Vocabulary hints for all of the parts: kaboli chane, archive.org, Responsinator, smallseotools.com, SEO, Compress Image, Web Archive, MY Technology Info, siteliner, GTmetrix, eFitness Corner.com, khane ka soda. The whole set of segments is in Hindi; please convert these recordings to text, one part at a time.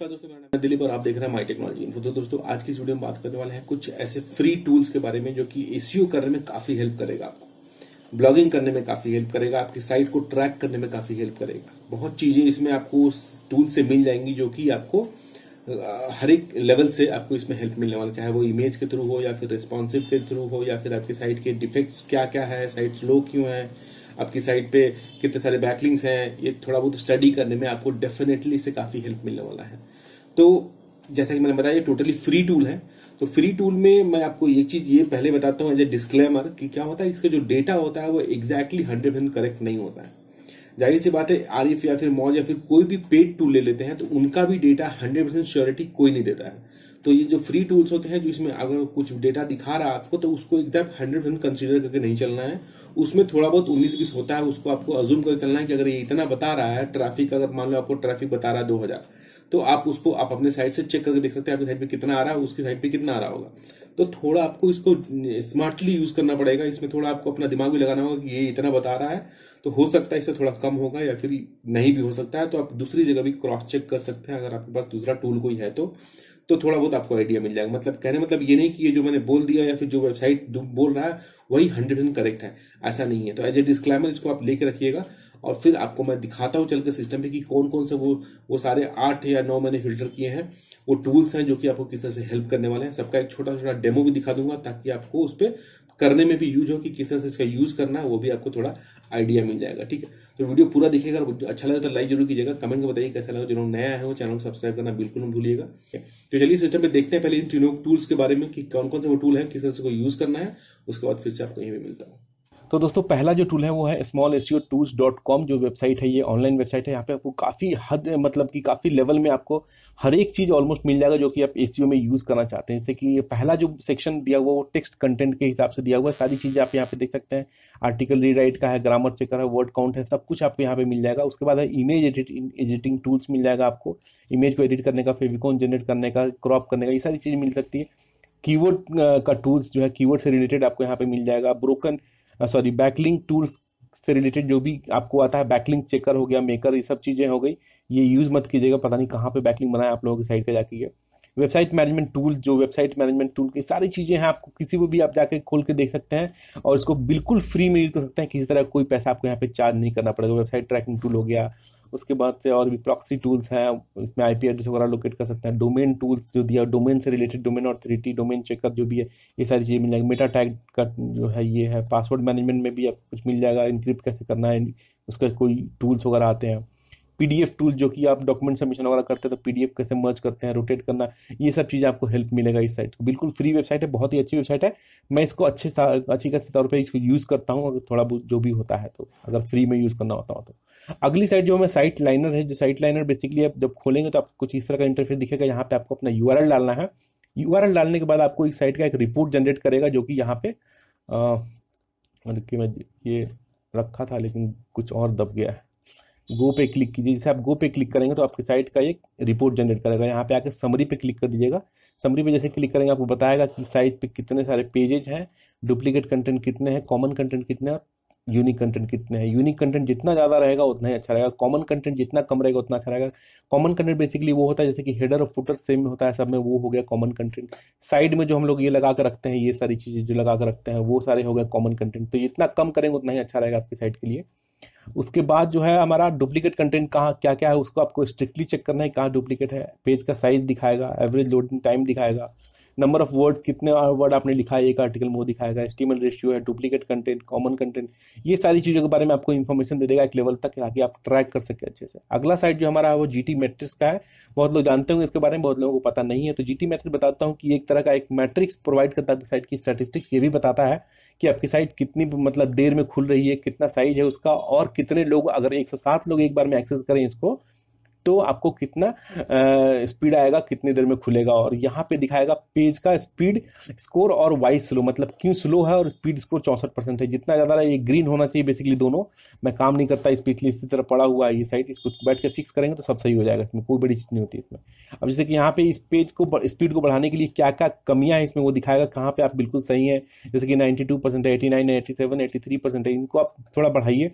नमस्कार दोस्तों, मेरा नाम है दिलीप और आप देख रहे हैं माई टेक्नोलॉजी इन्फो। तो दोस्तों आज की इस वीडियो में बात करने वाले हैं कुछ ऐसे फ्री टूल्स के बारे में जो कि एसईओ करने में काफी हेल्प करेगा, आपको ब्लॉगिंग करने में काफी हेल्प करेगा, आपकी साइट को ट्रैक करने में काफी हेल्प करेगा। बहुत चीजें इसमें आपको उस टूल से मिल जाएंगी जो कि आपको हर एक लेवल से आपको इसमें हेल्प मिलने वाला, चाहे वो इमेज के थ्रू हो या फिर रिस्पॉन्सिव के थ्रू हो या फिर आपकी साइट के डिफेक्ट्स क्या क्या है, साइट स्लो क्यों है, आपकी साइट पे कितने सारे बैकलिंक्स हैं, ये थोड़ा बहुत स्टडी करने में आपको डेफिनेटली इससे काफी हेल्प मिलने वाला है। तो जैसा कि मैंने बताया ये टोटली फ्री टूल है। तो फ्री टूल में मैं आपको एक चीज ये पहले बताता हूँ एज ए डिस्क्लेमर कि क्या होता है, इसका जो डेटा होता है वो एग्जैक्टली 100% करेक्ट नहीं होता है। जाहिर सी बात है, आरिफ या फिर मौज या फिर कोई भी पेड टूल ले लेते हैं तो उनका भी डेटा 100% श्योरिटी कोई नहीं देता है। तो ये जो फ्री टूल्स होते हैं, जो इसमें अगर कुछ डेटा दिखा रहा है आपको तो उसको एग्जैक्ट 100% कंसिडर करके नहीं चलना है। उसमें थोड़ा बहुत 19-20 होता है, उसको आपको अज्यूम करके चलना है कि अगर ये इतना बता रहा है ट्रैफिक, अगर मान लो आपको ट्रैफिक बता रहा है 2000 तो आप उसको आप अपने साइट से चेक करके देख सकते हैं आपकी साइट पे कितना आ रहा है, उसकी साइट पे कितना आ रहा होगा। तो थोड़ा आपको इसको स्मार्टली यूज करना पड़ेगा, इसमें थोड़ा आपको अपना दिमाग भी लगाना होगा कि ये इतना बता रहा है तो हो सकता है इससे थोड़ा कम होगा या फिर नहीं भी हो सकता है। तो आप दूसरी जगह भी क्रॉस चेक कर सकते हैं अगर आपके पास दूसरा टूल कोई है तो थोड़ा बहुत आपको आइडिया मिल जाएगा। मतलब कहने मतलब ये नहीं कि ये जो मैंने बोल दिया या फिर जो वेबसाइट बोल रहा है वही 100% करेक्ट है, ऐसा नहीं है। तो एज ए डिस्क्लेमर इसको आप लेके रखिएगा और फिर आपको मैं दिखाता हूँ चल के सिस्टम पे कि कौन कौन से वो सारे 8 या 9 मैंने फिल्टर किए हैं वो टूल्स हैं जो कि आपको किस तरह से हेल्प करने वाले हैं। सबका एक छोटा छोटा डेमो भी दिखा दूंगा ताकि आपको उस पर करने में भी यूज हो कि किस तरह से इसका यूज करना है, वो भी आपको थोड़ा आइडिया मिल जाएगा। ठीक है, तो वीडियो पूरा देखिएगा, अच्छा लगा तो लाइक जरूर कीजिएगा, कमेंट में बताइए कैसा लगा। जो लोग नया है वो चैनल को सब्सक्राइब करना बिल्कुल मत भूलिएगा। तो चलिए सिस्टम पे देखते हैं पहले इन तीनों टूल्स के बारे में कि कौन कौन से वो टूल है, किस तरह से को यूज करना है, उसके बाद फिर से आपको यहीं पर मिलता हूँ। तो दोस्तों पहला जो टूल है वो है smallseotools.com जो वेबसाइट है, ये ऑनलाइन वेबसाइट है। यहाँ पे आपको काफ़ी हद मतलब कि काफ़ी लेवल में आपको हर एक चीज़ ऑलमोस्ट मिल जाएगा जो कि आप एसईओ में यूज़ करना चाहते हैं। जैसे कि पहला जो सेक्शन दिया हुआ वो टेक्स्ट कंटेंट के हिसाब से दिया हुआ है, सारी चीज़ें आप यहाँ पे देख सकते हैं। आर्टिकल रीराइट का है, ग्रामर चेकर है, वर्ड काउंट है, सब कुछ आपको यहाँ पे मिल जाएगा। उसके बाद है इमेज एडिटिंग टूल्स मिल जाएगा आपको, इमेज को एडिट करने का, फेविकॉन जनरेट करने का, क्रॉप करने का, ये सारी चीज़ मिल सकती है। कीवर्ड का टूल्स जो है कीवर्ड से रिलेटेड आपको यहाँ पे मिल जाएगा। बैकलिंक टूल्स से रिलेटेड जो भी आपको आता है, बैकलिंक चेकर हो गया, मेकर, ये सब चीज़ें हो गई। ये यूज़ मत कीजिएगा, पता नहीं कहाँ पे बैकलिंक बनाया आप लोगों की साइट पे जाके। ये वेबसाइट मैनेजमेंट टूल जो वेबसाइट मैनेजमेंट टूल की सारी चीज़ें हैं, आपको किसी को भी आप जाके खोल के देख सकते हैं और इसको बिल्कुल फ्री में यूज कर सकते हैं, किसी तरह कोई पैसा आपको यहाँ पे चार्ज नहीं करना पड़ेगा। वेबसाइट ट्रैकिंग टूल हो गया, उसके बाद से और भी प्रॉक्सी टूल्स हैं, इसमें आईपी एड्रेस वगैरह लोकेट कर सकते हैं। डोमेन टूल्स जो दिया, डोमेन से related domain authority, domain checkup जो भी है, ये सारी चीज़ें मिल जाएगी। मेटा टैग का जो है ये है, पासवर्ड मैनेजमेंट में भी आप कुछ मिल जाएगा, इनक्रिप्ट कैसे करना है उसका कोई टूल्स वगैरह आते हैं। पीडीएफ टूल जो कि आप डॉक्यूमेंट सबमिशन वगैरह करते हैं तो पीडीएफ कैसे मर्ज करते हैं, रोटेट करना, ये सब चीज़ें आपको हेल्प मिलेगा। इस साइट को बिल्कुल फ्री वेबसाइट है, बहुत ही अच्छी वेबसाइट है, मैं इसको अच्छी खासी तौर पर इसको यूज़ करता हूँ अगर थोड़ा बहुत जो भी होता है तो, अगर फ्री में यूज़ करना होता हो तो। अगली साइट जो है साइट लाइनर है, जो साइट लाइनर बेसिकली आप जब खोलेंगे तो आपको कुछ इस तरह का इंटरफेस दिखेगा। यहाँ पर आपको अपना यूआरएल डालना है, यूआरएल डालने के बाद आपको एक साइट का एक रिपोर्ट जनरेट करेगा जो कि यहाँ पे मैं ये रखा था लेकिन कुछ और दब गया है, गो पे क्लिक कीजिए। जैसे आप गो पे क्लिक करेंगे तो आपकी साइट का एक रिपोर्ट जनरेट करेगा। यहाँ पे आके समरी पे क्लिक कर दीजिएगा, समरी पे जैसे क्लिक करेंगे आपको बताएगा कि साइट पे कितने सारे पेजेज हैं, डुप्लीकेट कंटेंट कितने हैं, कॉमन कंटेंट कितने हैं, यूनिक कंटेंट कितने हैं। यूनिक कंटेंट जितना ज़्यादा रहेगा उतना ही अच्छा रहेगा, कॉमन कंटेंट जितना कम रहेगा उतना अच्छा रहेगा। कॉमन कंटेंट बेसिकली वो होता है जैसे कि हेडर और फुटर सेम होता है सब में, वो हो गया कॉमन कंटेंट। साइड में जो हम लोग ये लगा कर रखते हैं, ये सारी चीज़ें जो लगा कर रखते हैं वो सारे हो गए कॉमन कंटेंट। तो जितना कम करेंगे उतना ही अच्छा रहेगा आपकी साइट के लिए। उसके बाद जो है हमारा डुप्लीकेट कंटेंट कहाँ क्या क्या है उसको आपको स्ट्रिक्टली चेक करना है, कहाँ डुप्लीकेट है। पेज का साइज दिखाएगा, एवरेज लोडिंग टाइम दिखाएगा, नंबर ऑफ वर्ड्स कितने वर्ड आपने लिखा है एक आर्टिकल में वो दिखाएगा, एचटीएमएल रेशियो है, डुप्लीकेट कंटेंट, कॉमन कंटेंट, ये सारी चीज़ों के बारे में आपको इन्फॉर्मेशन दे देगा एक लेवल तक ताकि आप ट्रैक कर सके अच्छे से। अगला साइट जो हमारा है वो GTmetrix का है, बहुत लोग जानते होंगे इसके बारे में, बहुत लोगों को पता नहीं है। तो GTmetrix बताता हूँ कि एक तरह का एक मैट्रिक्स प्रोवाइड करता है साइट की स्टैटिस्टिक्स, ये भी बताता है कि आपकी साइट कितनी मतलब देर में खुल रही है, कितना साइज है उसका और कितने लोग, अगर 107 लोग एक बार में एक्सेस करें इसको तो आपको कितना स्पीड आएगा, कितनी देर में खुलेगा। और यहाँ पे दिखाएगा पेज का स्पीड स्कोर और वाई स्लो, मतलब क्यों स्लो है, और स्पीड स्कोर 64% है, जितना ज़्यादा ये ग्रीन होना चाहिए। बेसिकली दोनों मैं काम नहीं करता, इस पिछली इसी तरह पड़ा हुआ है ये साइट, इसको बैठ के फिक्स करेंगे तो सब सही हो जाएगा, इसमें कोई बड़ी चीज़ नहीं होती इसमें। अब जैसे कि यहाँ पे इस पेज को स्पीड को बढ़ाने के लिए क्या क्या कमियाँ हैं इसमें वो दिखाएगा, कहाँ पर आप बिल्कुल सही हैं, जैसे कि 92% है, 89 है, 87, 83% है, इनको आप थोड़ा बढ़ाइए।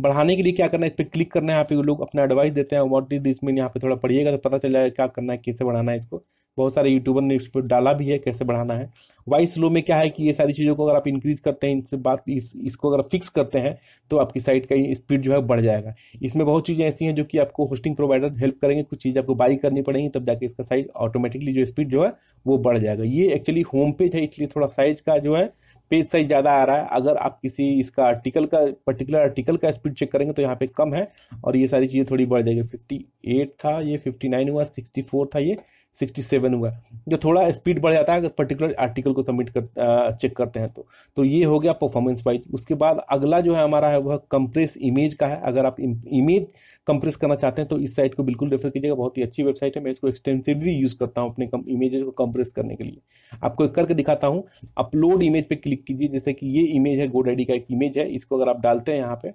बढ़ाने के लिए क्या करना है, इस पर क्लिक करना है। यहाँ पे वो लोग अपना एडवाइस देते हैं, व्हाट इज इसमें यहाँ पे थोड़ा पढ़िएगा तो पता चल जाएगा क्या करना है, कैसे बढ़ाना है इसको। बहुत सारे यूट्यूबर ने इस पर डाला भी है कैसे बढ़ाना है। वॉइस लो में क्या है कि ये सारी चीज़ों को अगर आप इंक्रीज करते हैं, इनसे बात इसको अगर फिक्स करते हैं तो आपकी साइट का स्पीड जो है बढ़ जाएगा। इसमें बहुत चीज़ें ऐसी हैं जो कि आपको होस्टिंग प्रोवाइडर हेल्प करेंगे, कुछ चीज़ आपको बाई करनी पड़ेगी तब जाके इसका साइज ऑटोमेटिकली जो स्पीड जो है वो बढ़ जाएगा। ये एक्चुअली होम पेज है इसलिए थोड़ा साइज का जो है पेज साइज ज़्यादा आ रहा है। अगर आप किसी इसका आर्टिकल का पर्टिकुलर आर्टिकल का स्पीड चेक करेंगे तो यहाँ पे कम है और ये सारी चीज़ें थोड़ी बढ़ जाएगी। 58 था ये 59 हुआ, 64 था ये 67 हुआ, जो थोड़ा स्पीड बढ़ जाता है अगर पर्टिकुलर आर्टिकल को सबमिट कर चेक करते हैं तो ये हो गया परफॉर्मेंस वाइज। उसके बाद अगला जो है हमारा है वह कंप्रेस इमेज का है। अगर आप इमेज कंप्रेस करना चाहते हैं तो इस साइट को बिल्कुल रेफर कीजिएगा, बहुत ही अच्छी वेबसाइट है। मैं इसको एक्सटेंसिवली यूज़ करता हूँ अपने इमेजेस को कंप्रेस करने के लिए। आपको एक करके दिखाता हूँ। अपलोड इमेज पर क्लिक कीजिए, जैसे कि ये इमेज है, GoDaddy का एक इमेज है। इसको अगर आप डालते हैं यहाँ पर,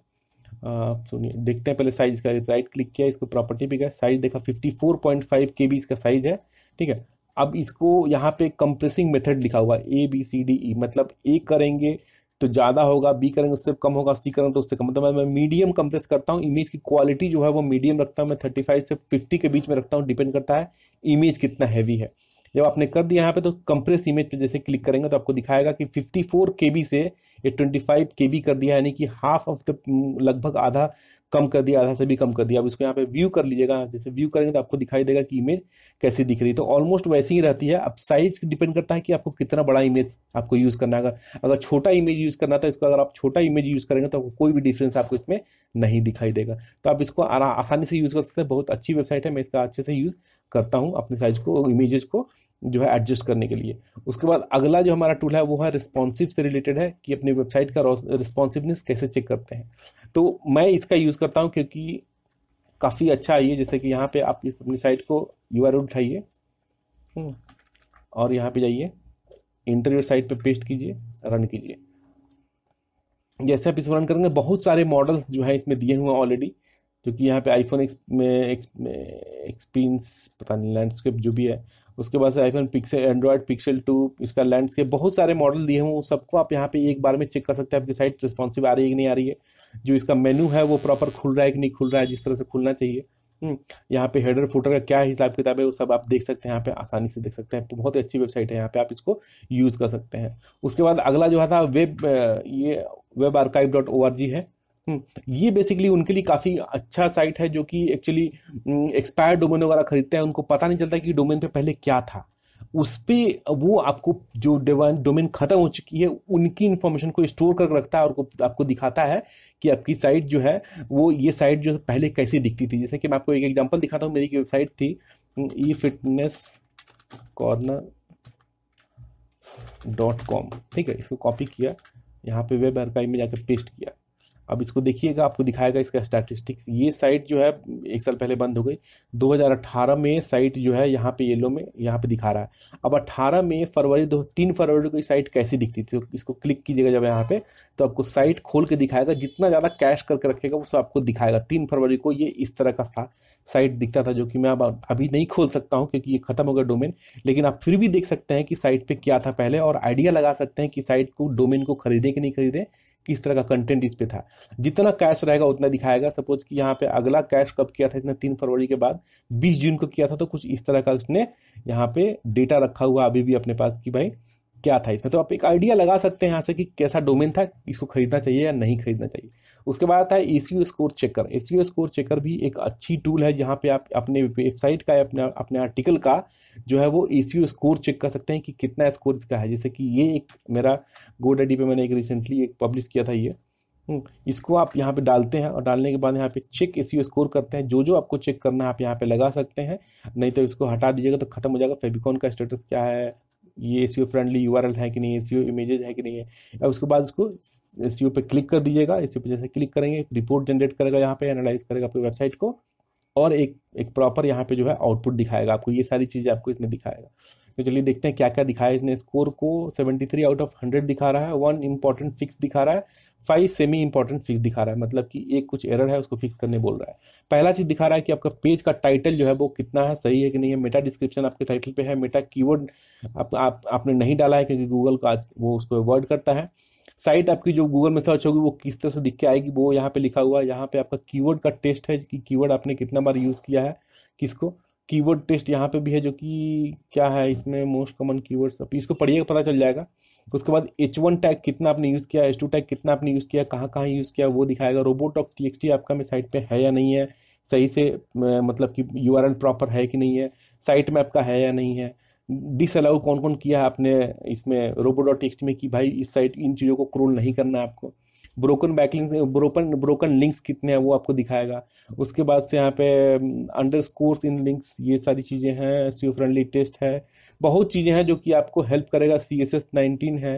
सुनिए देखते हैं पहले साइज का। राइट क्लिक किया, इसको प्रॉपर्टी पे गया, साइज देखा 54.5 KB इसका साइज है, ठीक है। अब इसको यहाँ पे कंप्रेसिंग मेथड लिखा हुआ है ABCDE, मतलब A करेंगे तो ज़्यादा होगा, बी करेंगे उससे कम होगा, सी करेंगे तो उससे कम। मतलब मैं मीडियम कंप्रेस करता हूँ। इमेज की क्वालिटी जो है वो मीडियम रखता हूँ, मैं 35 से 50 के बीच में रखता हूँ, डिपेंड करता है इमेज कितना हैवी है। जब आपने कर दिया यहाँ पे तो कंप्रेस इमेज पे जैसे क्लिक करेंगे तो आपको दिखाएगा कि 54 KB से ये 25 KB कर दिया, यानी कि हाफ ऑफ द, लगभग आधा कम कर दिया, आधा से भी कम कर दिया। अब इसको यहाँ पे व्यू कर लीजिएगा। जैसे व्यू करेंगे तो आपको दिखाई देगा कि इमेज कैसी दिख रही है, तो ऑलमोस्ट वैसी ही रहती है। अब साइज डिपेंड करता है कि आपको कितना बड़ा इमेज आपको यूज़ करना है। अगर छोटा इमेज यूज़ करना था इसको, अगर आप छोटा इमेज यूज़ करेंगे तो कोई भी डिफरेंस आपको इसमें नहीं दिखाई देगा। तो आप इसको आसानी से यूज़ कर सकते हैं। बहुत अच्छी वेबसाइट है, मैं इसका अच्छे से यूज़ करता हूँ अपने साइज को, इमेजेस को जो है एडजस्ट करने के लिए। उसके बाद अगला जो हमारा टूल है वो है रिस्पॉन्सिव से रिलेटेड है, कि अपनी वेबसाइट का रिस्पॉन्सिवनेस कैसे चेक करते हैं। तो मैं इसका यूज़ करता हूं क्योंकि काफ़ी अच्छा है ये। जैसे कि यहाँ पे आप अपनी साइट को URL उठाइए और यहाँ पे जाइए, इंटरव्यू साइट पे पेस्ट कीजिए, रन कीजिए। जैसे आप इस रन करेंगे बहुत सारे मॉडल्स जो हैं इसमें दिए हुए हैं ऑलरेडी, जो कि यहाँ पे आईफोन एक्सपीरियंस, पता नहीं लैंडस्केप जो भी है, उसके बाद से आईफोन पिक्सल, एंड्रॉयड पिक्सल 2, इसका लैंडस्केप, बहुत सारे मॉडल दिए हुए, सबको आप यहाँ पे एक बार में चेक कर सकते हैं आपकी साइट रिस्पॉन्सिव आ रही है कि नहीं आ रही है, जो इसका मेनू है वो प्रॉपर खुल रहा है कि नहीं खुल रहा है, जिस तरह से खुलना चाहिए। यहाँ पे हेडर फुटर का क्या हिसाब किताब है वो सब आप देख सकते हैं, यहाँ पे आसानी से देख सकते हैं। बहुत ही अच्छी वेबसाइट है, यहाँ पे आप इसको यूज़ कर सकते हैं। उसके बाद अगला जो था वेब आर्काइव.org है। ये बेसिकली उनके लिए काफ़ी अच्छा साइट है जो कि एक्चुअली एक्सपायर्ड डोमेन वगैरह खरीदते हैं, उनको पता नहीं चलता कि डोमेन पे पहले क्या था, उस पर वो आपको जो डोमेन ख़त्म हो चुकी है उनकी इन्फॉर्मेशन को स्टोर करके रखता है और आपको दिखाता है कि आपकी साइट जो है वो ये साइट जो पहले कैसी दिखती थी। जैसे कि मैं आपको एक एग्जाम्पल दिखाता हूँ। मेरी एक वेबसाइट थी eFitness Corner.com, ठीक है। इसको कॉपी किया, यहाँ पर वेब आर्काइव में जाकर पेस्ट किया। अब इसको देखिएगा, आपको दिखाएगा इसका स्टैटिस्टिक्स। ये साइट जो है 1 साल पहले बंद हो गई, 2018 में साइट जो है यहाँ पे येलो में यहाँ पे दिखा रहा है। अब 3 फरवरी को साइट कैसी दिखती थी, इसको क्लिक कीजिएगा जब यहाँ पे तो आपको साइट खोल के दिखाएगा, जितना ज़्यादा कैश करके रखेगा वो सब आपको दिखाएगा। 3 फरवरी को ये इस तरह का साइट दिखता था, जो कि मैं अब अभी नहीं खोल सकता हूँ क्योंकि ये खत्म हो गया डोमेन, लेकिन आप फिर भी देख सकते हैं कि साइट पर क्या था पहले और आइडिया लगा सकते हैं कि साइट को डोमेन को खरीदे कि नहीं खरीदे, किस तरह का कंटेंट इस पे था। जितना कैश रहेगा उतना दिखाएगा। सपोज कि यहाँ पे अगला कैश कब किया था इसने, 3 फरवरी के बाद 20 जून को किया था, तो कुछ इस तरह का उसने यहाँ पे डेटा रखा हुआ अभी भी अपने पास कि भाई क्या था इसमें। तो आप एक आइडिया लगा सकते हैं यहाँ से कि कैसा डोमेन था, इसको खरीदना चाहिए या नहीं खरीदना चाहिए। उसके बाद आता है SEO score checker. SEO score checker भी एक अच्छी टूल है जहाँ पे आप अपने वेबसाइट का अपने आर्टिकल का जो है वो एसईओ स्कोर चेक कर सकते हैं कि कितना स्कोर इसका है। जैसे कि ये एक मेरा GoDaddy पे मैंने एक रिसेंटली एक पब्लिश किया था, ये इसको आप यहाँ पे डालते हैं और डालने के बाद यहाँ पे चेक एसईओ स्कोर करते हैं। जो आपको चेक करना है आप यहाँ पे लगा सकते हैं, नहीं तो इसको हटा दीजिएगा तो खत्म हो जाएगा। फेबिकॉन का स्टेटस क्या है, ये एसईओ फ्रेंडली URL है कि नहीं, एसईओ इमेजेस है कि नहीं है। अब उसके बाद इसको एसईओ पे क्लिक कर दीजिएगा। एसईओ पे जैसे क्लिक करेंगे रिपोर्ट जनरेट करेगा, यहाँ पे एनालाइज करेगा अपनी वेबसाइट को और एक प्रॉपर यहाँ पे जो है आउटपुट दिखाएगा आपको। ये सारी चीज़ें आपको इसमें दिखाएगा। तो चलिए देखते हैं क्या क्या दिखाया इसने। स्कोर को 73/100 दिखा रहा है, 1 इंपॉर्टेंट फिक्स दिखा रहा है, 5 सेमी इंपॉर्टेंट फिक्स दिखा रहा है, मतलब कि एक कुछ एरर है उसको फिक्स करने बोल रहा है। पहला चीज़ दिखा रहा है कि आपका पेज का टाइटल जो है वो कितना है, सही है कि नहीं है। मेटा डिस्क्रिप्शन आपके टाइटल पे है, मेटा कीवर्ड आपने नहीं डाला है क्योंकि गूगल का वो उसको अवॉइड करता है। साइट आपकी जो गूगल में सर्च होगी वो किस तरह से दिख के आएगी वो यहाँ पे लिखा हुआ है। यहाँ पे आपका कीवर्ड का टेस्ट है कि कीवर्ड आपने कितना बार यूज़ किया है, किसको कीवर्ड टेस्ट यहाँ पे भी है जो कि क्या है इसमें मोस्ट कॉमन कीवर्ड्स, आप इसको पढ़िएगा पता चल जाएगा। उसके बाद H1 टैग कितना आपने यूज़ किया, H2 टैग कितना आपने यूज़ किया, कहाँ यूज़ किया वो दिखाएगा। robot.txt आपका में साइट पे है या नहीं है, सही से मतलब कि URL प्रॉपर है कि नहीं है, साइट में आपका है या नहीं है। डिसअलाउ कौन कौन किया है आपने इसमें robot.txt में कि भाई इस साइट इन चीज़ों को क्रोल नहीं करना है आपको। ब्रोकन बैकलिंक्स, ब्रोकन लिंक्स कितने हैं वो आपको दिखाएगा। उसके बाद से यहाँ पे अंडरस्कोर्स इन लिंक्स, ये सारी चीज़ें हैं। एसईओ फ्रेंडली टेस्ट है, बहुत चीज़ें हैं जो कि आपको हेल्प करेगा। CSS19 है।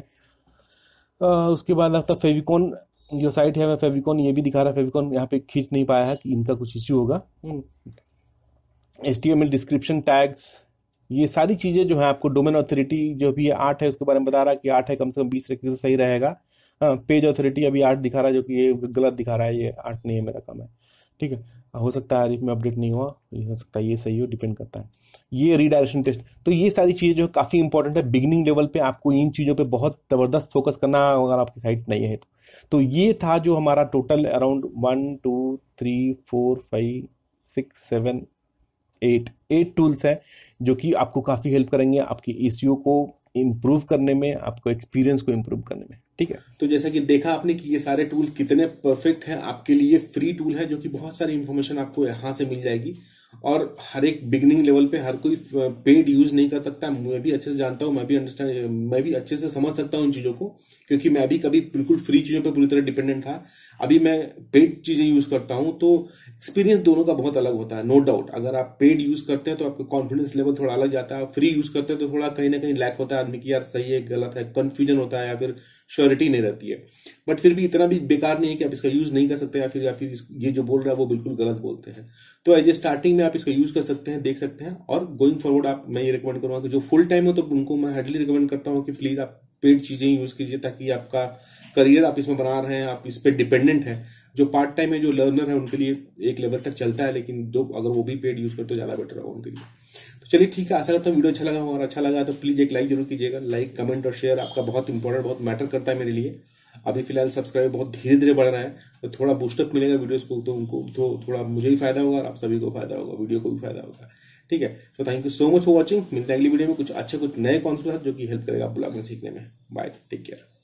उसके बाद आपका फेविकॉन जो साइट है, मैं फेविकॉन ये भी दिखा रहा है, फेविकॉन यहाँ पे खींच नहीं पाया है कि इनका कुछ इश्यू होगा। HTML डिस्क्रिप्शन टैग्स, ये सारी चीज़ें जो है आपको। डोमेन ऑथोरिटी जो भी 8 है उसके बारे में बता रहा है कि 8 है, कम से कम 20 रखें तो सही रहेगा। पेज ऑथोरिटी अभी 8 दिखा रहा है जो कि ये गलत दिखा रहा है, ये 8 नहीं है, मेरा काम है, ठीक है। हो सकता है इसमें अपडेट नहीं हुआ, हो सकता है ये सही हो, डिपेंड करता है। ये रीडायरेक्शन टेस्ट, तो ये सारी चीज़ें जो काफ़ी इंपॉर्टेंट है। बिगिनिंग लेवल पे आपको इन चीज़ों पे बहुत ज़बरदस्त फोकस करना अगर आपकी साइट नहीं है तो ये था जो हमारा टोटल अराउंड 1 2 3 4 5 6 7 8 टूल्स हैं जो कि आपको काफ़ी हेल्प करेंगे आपकी एसईओ को इम्प्रूव करने में, आपको एक्सपीरियंस को इम्प्रूव करने में, ठीक है। तो जैसा कि देखा आपने कि ये सारे टूल कितने परफेक्ट हैं आपके लिए, फ्री टूल है जो कि बहुत सारी इन्फॉर्मेशन आपको यहाँ से मिल जाएगी। और हर एक बिगिनिंग लेवल पे हर कोई पेड यूज नहीं कर सकता, मैं भी अच्छे से जानता हूँ, मैं भी अंडरस्टैंड, मैं भी अच्छे से समझ सकता हूँ उन चीज़ों को, क्योंकि मैं भी कभी बिल्कुल फ्री चीज़ों पे पूरी तरह डिपेंडेंट था। अभी मैं पेड चीज़ें यूज करता हूँ तो एक्सपीरियंस दोनों का बहुत अलग होता है, नो डाउट। अगर आप पेड यूज करते हैं तो आपका कॉन्फिडेंस लेवल थोड़ा अलग जाता है, फ्री यूज करते हैं तो थोड़ा कहीं ना कहीं लैक होता है आदमी की, यार सही है गलत है, कन्फ्यूजन होता है या फिर श्योरिटी नहीं रहती है। बट फिर भी इतना भी बेकार नहीं है कि आप इसका यूज नहीं कर सकते या फिर ये जो बोल रहा है वो बिल्कुल गलत बोलते हैं। तो एज ए स्टार्टिंग में आप इसका यूज कर सकते हैं, देख सकते हैं। और गोइंग फॉरवर्ड आप, मैं ये रिकमेंड करूंगा कि जो फुल टाइम हो तो उनको मैं हार्डली रिकमेंड करता हूं कि प्लीज आप पेड चीजें यूज कीजिए, ताकि आपका करियर आप इसमें बना रहे हैं, आप इस पर डिपेंडेंट हैं। जो पार्ट टाइम है, जो लर्नर है, उनके लिए एक लेवल तक चलता है, लेकिन जो अगर वो भी पेड यूज करते तो ज्यादा बेटर होगा उनके लिए। तो चलिए ठीक है, आशा करता हूँ वीडियो अच्छा लगा, और अच्छा लगा तो प्लीज एक लाइक जरूर कीजिएगा। लाइक, कमेंट और शेयर आपका बहुत इंपॉर्टेंट, बहुत मैटर करता है मेरे लिए। अभी फिलहाल सब्सक्राइब बहुत धीरे धीरे बढ़ रहा है, तो थोड़ा बूस्टअप मिलेगा वीडियोस को, तो उनको थोड़ा मुझे भी फायदा होगा और आप सभी को फायदा होगा, वीडियो को भी फायदा होगा, ठीक है। तो thank you so much for watching. मिलते हैं अगली वीडियो में कुछ अच्छे, कुछ नए कॉन्सेप्ट जो कि हेल्प करेगा आप ब्लॉगिंग सीखने में। Bye, take care.